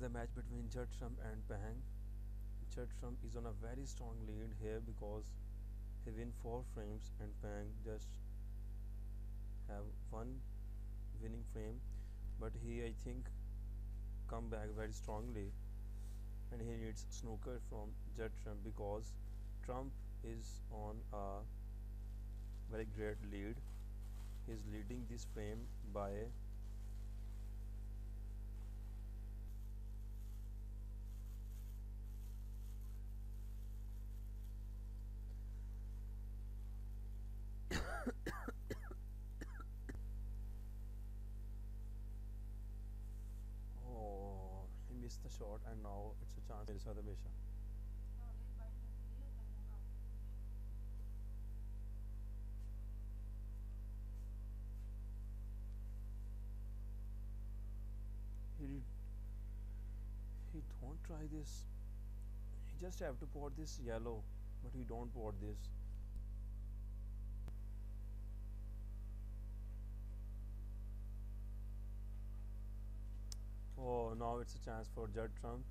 is the match between Judd Trump and Pang. Judd Trump is on a very strong lead here because he win 4 frames and Pang just have 1 winning frame, but he, I think, come back very strongly, and he needs snooker from Judd Trump because Trump is on a very great lead. He is leading this frame by the shot, and now it's a chance. It's another Besha. He don't try this. He just have to pour this yellow, but he don't pour this. Oh, now it's a chance for Judd Trump.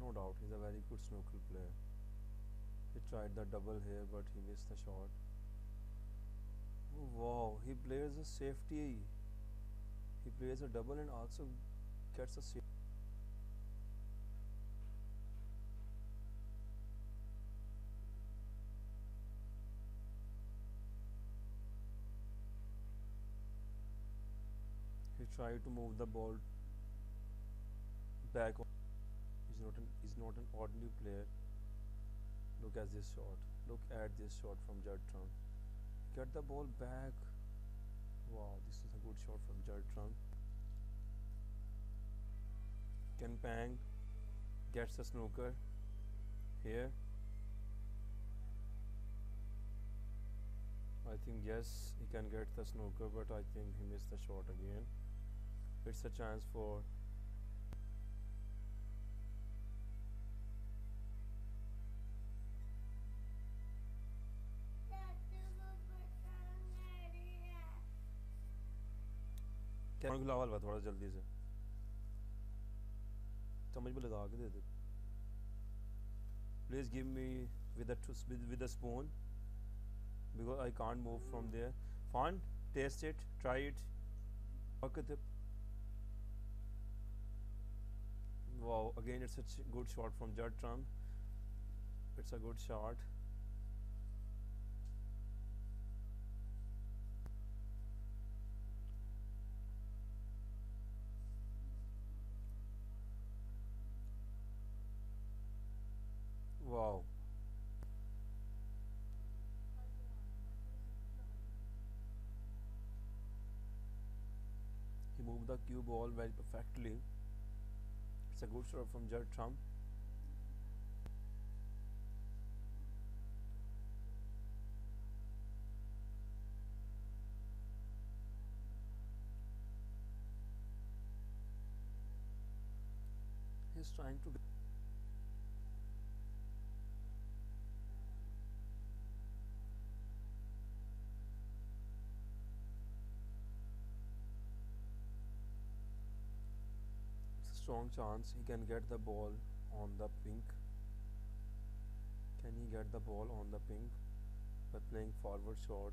No doubt, he's a very good snooker player. He tried the double here, but he missed the shot. Oh, wow, he plays a safety. He plays a double and also gets a safety. He tried to move the ball back. He's not an ordinary player. Look at this shot. Look at this shot from Judd Trump. Get the ball back. Wow, this is a good shot from Judd Trump. Can Pang gets the snooker here? I think yes, he can get the snooker, but I think he missed the shot again. It's a chance for गुलावल बा थोड़ा जल्दी से चम्मच में लगा के दे दे please give me with a spoon because I can't move from there. Fun, taste it, try it. Look at the. Wow, again it's a good shot from Judd Trump. It's a good shot. Wow. He moved the cue ball very perfectly. It's a good shot from Judd Trump. He's trying to. Strong chance he can get the ball on the pink. Can he get the ball on the pink by playing forward shot?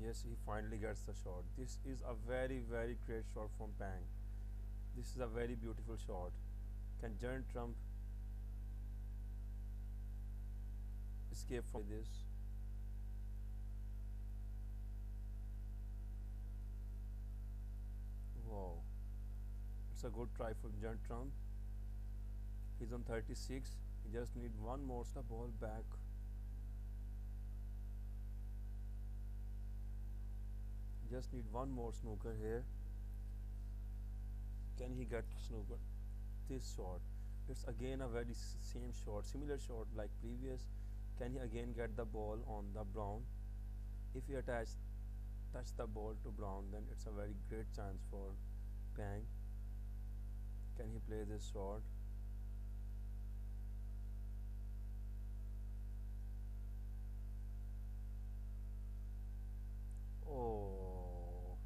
Yes, he finally gets the shot. This is a very, very great shot from Pang. This is a very beautiful shot. Can Judd Trump escape from this? Wow, it's a good try from Judd Trump. He's on 36. He just need one more step ball back. Just need one more snooker here. Can he get snooker? This shot. It's again a very same shot, similar shot like previous. Can he again get the ball on the brown? If he touch the ball to brown, then it's a very great chance for Pang. Can he play this shot? Oh,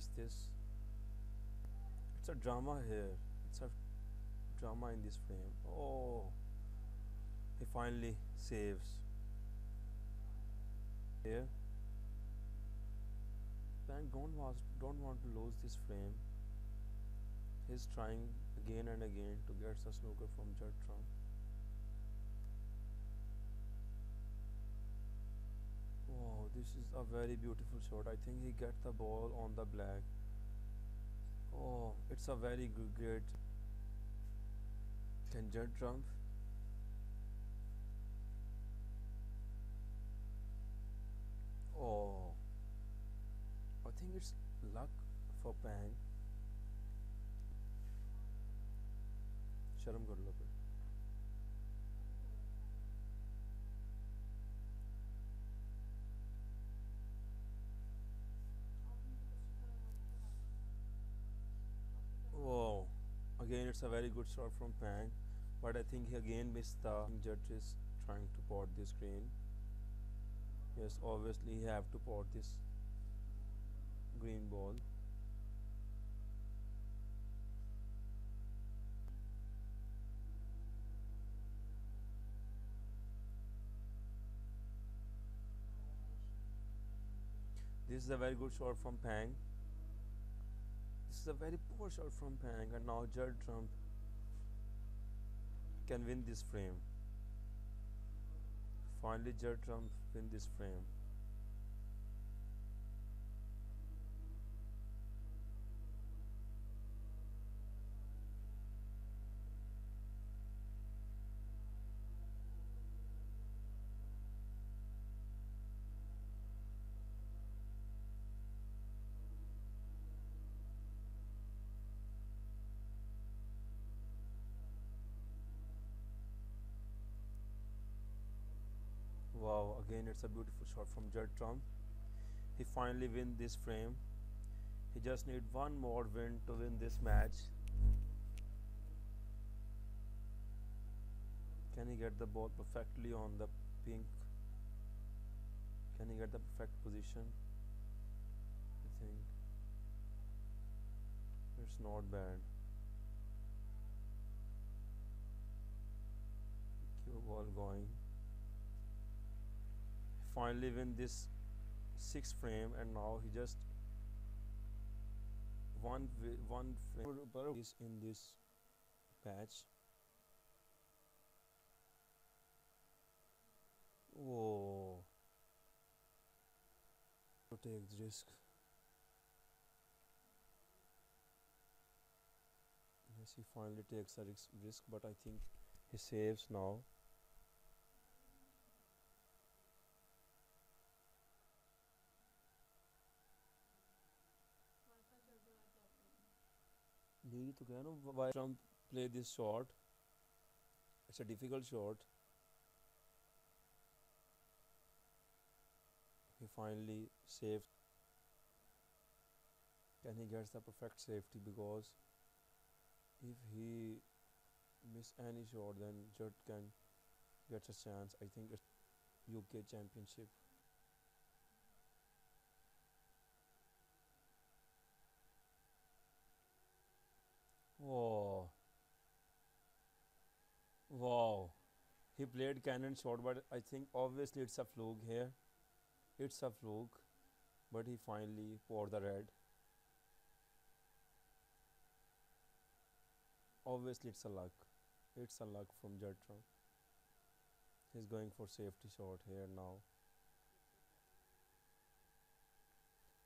is this. It's a drama here. It's a drama in this frame. Oh, he finally saves here. Pang don't want to lose this frame. He's trying again and again to get a snooker from Judd Trump. Wow, this is a very beautiful shot. I think he gets the ball on the black. Oh, it's a very good grade. Can Judd Trump? Oh, I think it's luck for Pang. शर्म कर लो फिर। Wow, again it's a very good shot from Pang, but I think he again missed the judge is trying to pot this green. Yes, obviously he have to pot this green ball. This is a very good shot from Pang. This is a very poor shot from Pang, and now Judd Trump can win this frame. Finally, Judd Trump win this frame. Wow, again it's a beautiful shot from Judd Trump. He finally wins this frame. He just needs one more win to win this match. Can he get the ball perfectly on the pink? Can he get the perfect position? I think it's not bad. Cue ball going. Finally win this 6th frame, and now he just one frame is in this patch. Whoa, to take the risk. Yes, he finally takes a risk, but I think he saves now. Needy to know why Trump play this shot. It's a difficult shot. He finally saved. Can he get the perfect safety? Because if he miss any shot, then Judd can get a chance. I think it's UK Championship. Wow. Wow. He played cannon shot, but I think obviously it's a fluke here. It's a fluke, but he finally poured the red. Obviously it's a luck. It's a luck from Judd Trump. He's going for safety shot here now.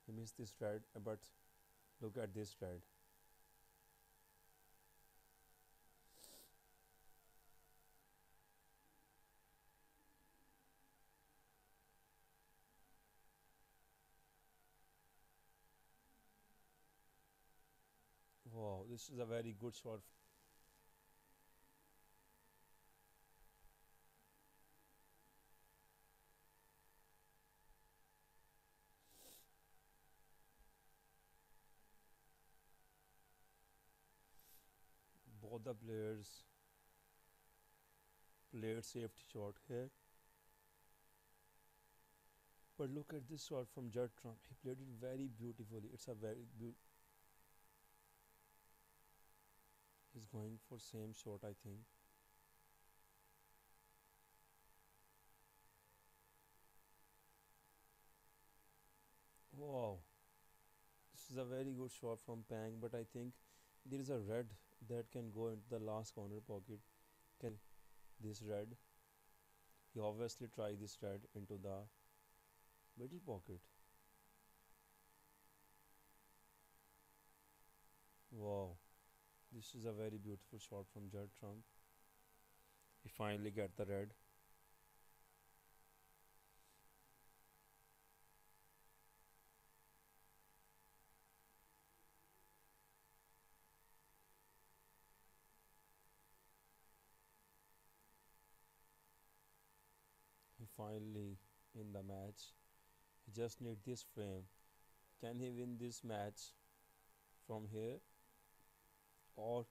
He missed this red, but look at this red. Wow, this is a very good shot. Both the players played safety shot here. But look at this shot from Judd Trump. He played it very beautifully. It's a very beautiful. He's going for same shot, I think. Wow, this is a very good shot from Pang, but I think there is a red that can go into the last corner pocket. Can this red? He obviously tried this red into the middle pocket. Wow, this is a very beautiful shot from Judd Trump. He finally got the red. He finally in the match. He just need this frame. Can he win this match from here? Or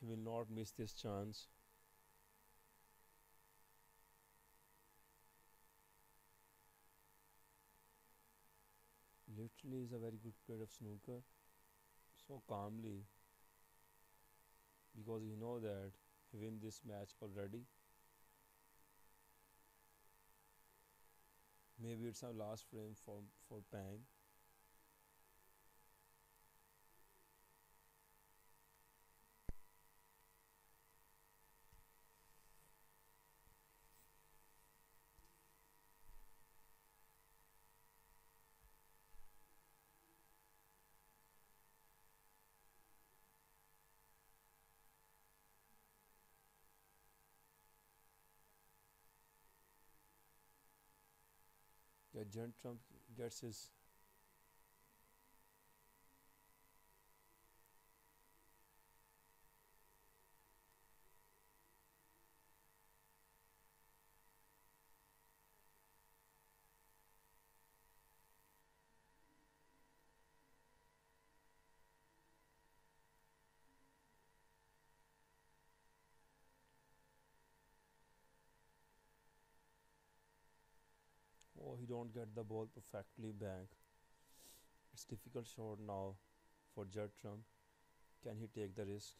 he will not miss this chance. Literally is a very good player of snooker. So calmly, because you know that he win this match already. Maybe it's our last frame for Pang. Yeah, Judd Trump gets his. Oh, he don't get the ball perfectly back. It's difficult shot now for Judd Trump. Can he take the risk?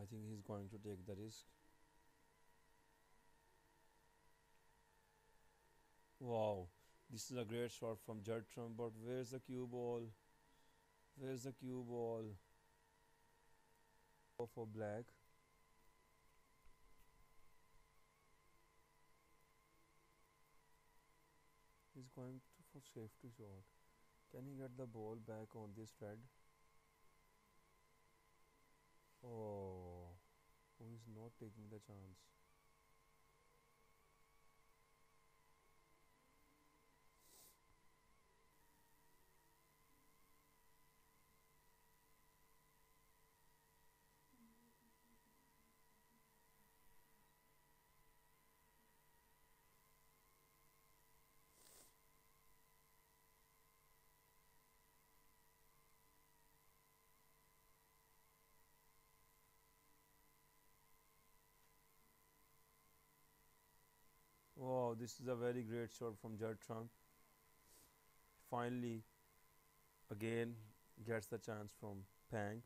I think he's going to take the risk. Wow, this is a great shot from Judd Trump, but where's the cue ball? Where's the cue ball? Go for black. He's going for safety shot. Can he get the ball back on this red? Oh, he's not taking the chance. Wow, this is a very great shot from Judd Trump. Finally, again gets the chance from Pang.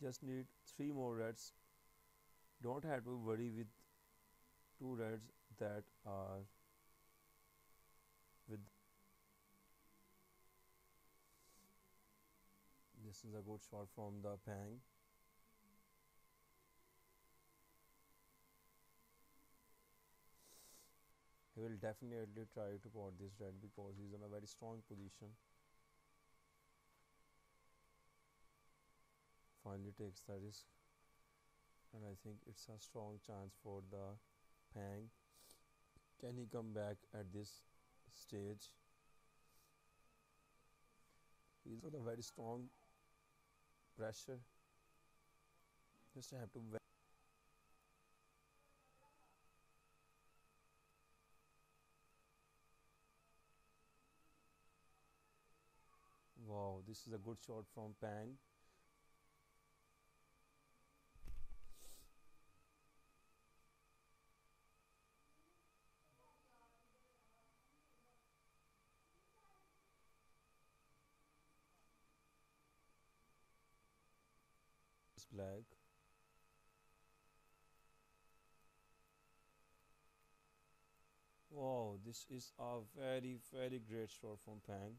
Just need 3 more reds. Don't have to worry with 2 reds that are with. This is a good shot from the Pang. He will definitely try to pot this red because he's in a very strong position. Finally takes the risk, and I think it's a strong chance for the Pang. Can he come back at this stage? He's on a very strong pressure. Just have to Wow, this is a good shot from Pang. Black. Wow, this is a very great shot from Pang.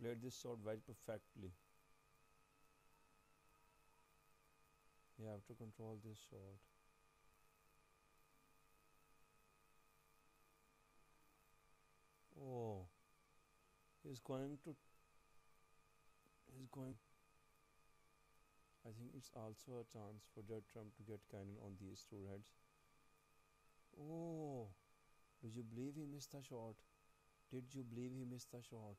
Played this shot very perfectly. You have to control this shot. Oh, he's going. I think it's also a chance for Judd Trump to get cannon on these two heads. Oh, do you believe he missed the shot? Did you believe he missed the shot?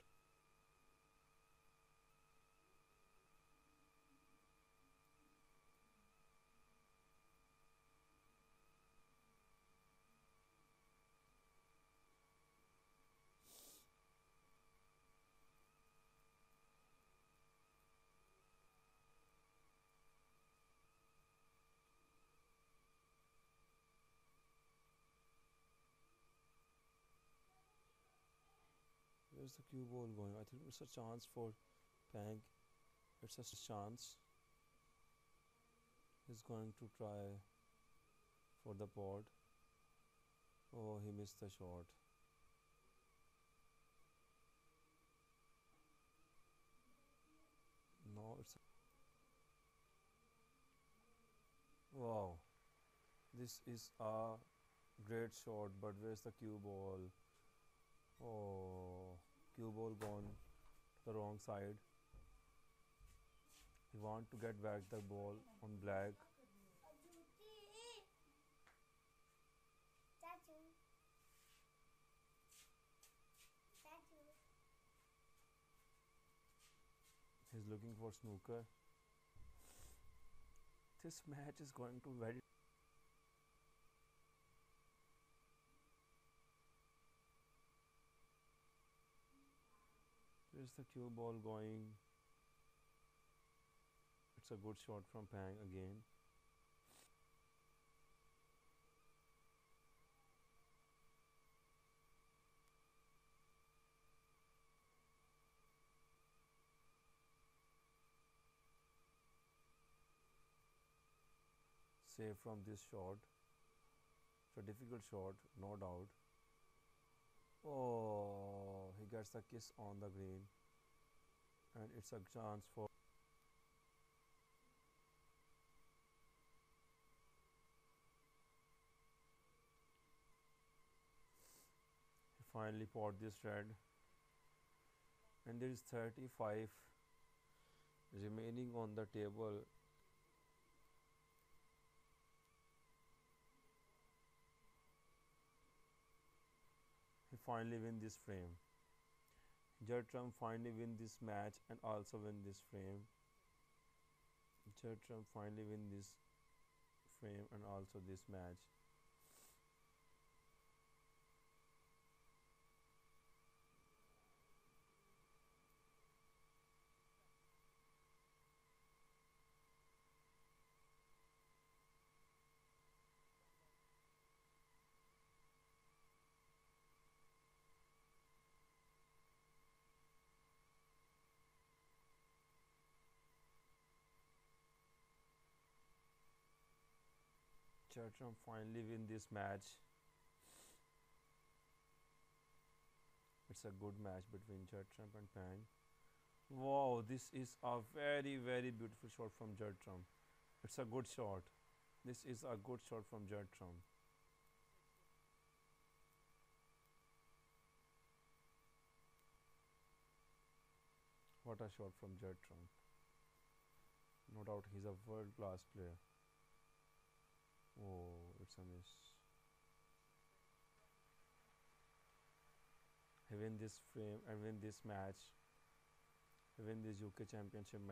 Where's the cue ball going? I think it's a chance for Pang. It's just a chance. He's going to try for the pot. Oh, he missed the shot. No, it's... Wow. This is a great shot, but where's the cue ball? Oh, cue ball gone the wrong side. He want to get back the ball on black. He's looking for snooker. This match is going to very... Where's the cue ball going? It's a good shot from Pang again. Save from this shot. It's a difficult shot, no doubt. Oh, he gets the kiss on the green, and it's a chance for... He finally poured this red, and there is 35 remaining on the table. Finally win this frame. Judd Trump finally win this match and also win this frame. Judd Trump finally win this frame and also this match. Judd Trump finally win this match. It's a good match between Judd Trump and Pang. Wow, this is a very beautiful shot from Judd Trump. It's a good shot. This is a good shot from Judd Trump. What a shot from Judd Trump. No doubt he's a world-class player. Oh, it's a miss. He win this frame and win this match. He win this UK Championship match.